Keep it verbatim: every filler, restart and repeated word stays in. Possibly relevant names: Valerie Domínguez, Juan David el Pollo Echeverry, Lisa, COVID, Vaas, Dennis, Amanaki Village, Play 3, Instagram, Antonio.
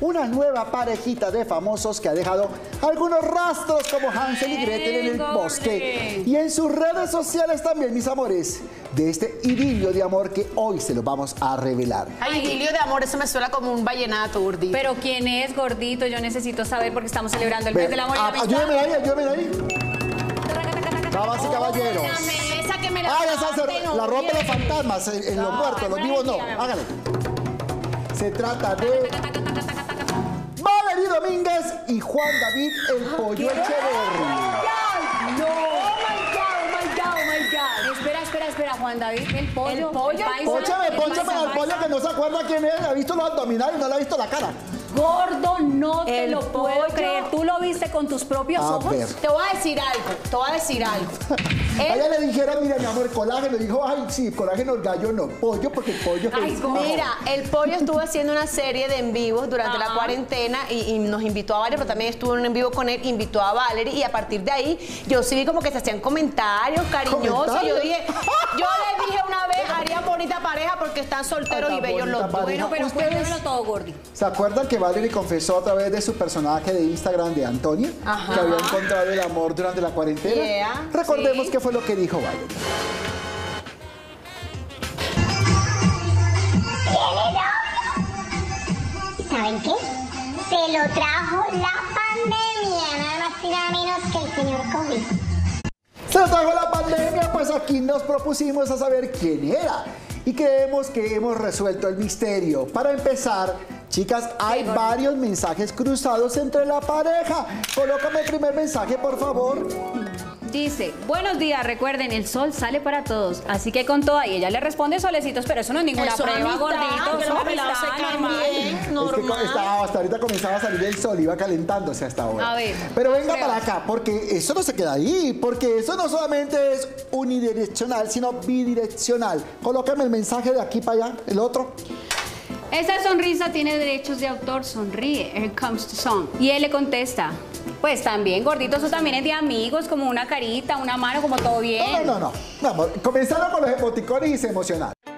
una nueva parejita de famosos que ha dejado algunos rastros como Hansel y Gretel en el bosque y en sus redes sociales también, mis amores, de este idilio de amor que hoy se lo vamos a revelar. Ay, idilio de amor, eso me suena como un vallenato, gordito. Pero ¿quién es, gordito? Yo necesito saber porque estamos celebrando el mes del amor. Ayúdeme ahí, ayúdeme ahí. Damas y caballeros. Ay, esa la ropa de los fantasmas en los muertos, los vivos no. Háganle. Se trata de Valerie Domínguez y Juan David el Pollo Echeverry. ¡No! ¡Oh, my God! ¡Oh, my God! ¡Oh, my God! Espera, espera, espera. Juan David el Pollo. El Pollo. Pónchame, pónchame al Pollo que no se acuerda quién es. Ha visto los abdominales y no le ha visto la cara. Gordo, no te el lo puedo pollo. creer. Tú lo viste con tus propios a ojos. Ver. Te voy a decir algo, te voy a decir algo. el... A ella le dijeron, mira, mi amor, colágeno. Dijo, ay, sí, colágeno, gallo no, pollo, porque el pollo... Ay, es mira, el pollo estuvo haciendo una serie de en vivos durante ah. la cuarentena y, y nos invitó a Valerie, pero también estuvo en un en vivo con él, invitó a Valerie y a partir de ahí yo sí vi como que se hacían comentarios cariñosos. ¿Comentarios? Yo dije, yo le dije una vez, harían bonita pareja porque están solteros y bellos los dos. Bueno, pero cuéntamelo todo, Gordi. ¿Se acuerdan que Valerie confesó a través de su personaje de Instagram de Antonio Ajá. que había encontrado el amor durante la cuarentena? Yeah, Recordemos sí. qué fue lo que dijo Valerie. ¿Saben qué? Se lo trajo la pandemia, nada más y nada menos que el señor COVID. Se lo trajo la pandemia, pues aquí nos propusimos a saber quién era y creemos que hemos resuelto el misterio. Para empezar... Chicas, hay sí, varios mensajes cruzados entre la pareja. Colócame el primer mensaje, por favor. Dice, buenos días, recuerden, el sol sale para todos, así que con toda. Y ella le responde solecitos, pero eso no es ninguna eso prueba, amistad, gordito. Eso es normal. Es que hasta ahorita comenzaba a salir el sol, iba calentándose hasta ahora. A ver. Pero venga pruebas. para acá, porque eso no se queda ahí, porque eso no solamente es unidireccional, sino bidireccional. Colócame el mensaje de aquí para allá, el otro. Esa sonrisa tiene derechos de autor, sonríe, here comes the song. Y él le contesta, pues también, gordito, eso también es de amigos, como una carita, una mano, como todo bien. No, no, no, no. Vamos, comenzaron con los emoticones y se emocionaron.